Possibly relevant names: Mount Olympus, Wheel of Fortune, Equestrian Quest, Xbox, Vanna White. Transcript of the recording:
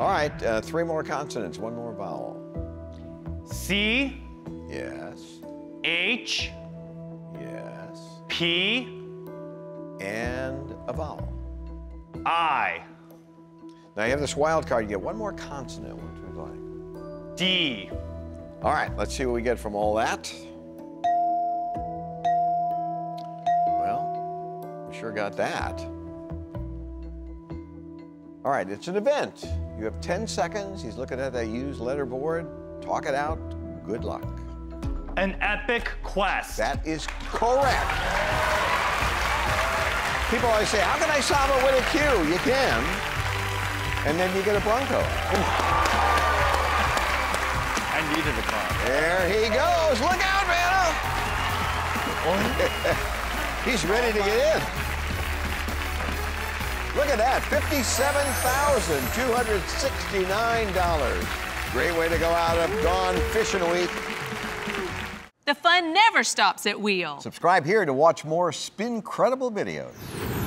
All right, three more consonants, one more vowel. C. Yes. H. Yes. P. And a vowel. I. Now you have this wild card. You get one more consonant, which we'd like. D. All right, let's see what we get from all that. Well, we sure got that. All right, it's an event. You have 10 seconds. He's looking at that used letter board. Talk it out. Good luck. An epic quest. That is correct. People always say, how can I solve it with a Q? You can. And then you get a Bronco. I needed a car. There he goes. Look out, Vanna. He's ready to get in. Look at that, $57,269. Great way to go out of Gone Fishing Week. The fun never stops at Wheel. Subscribe here to watch more spin-credible videos.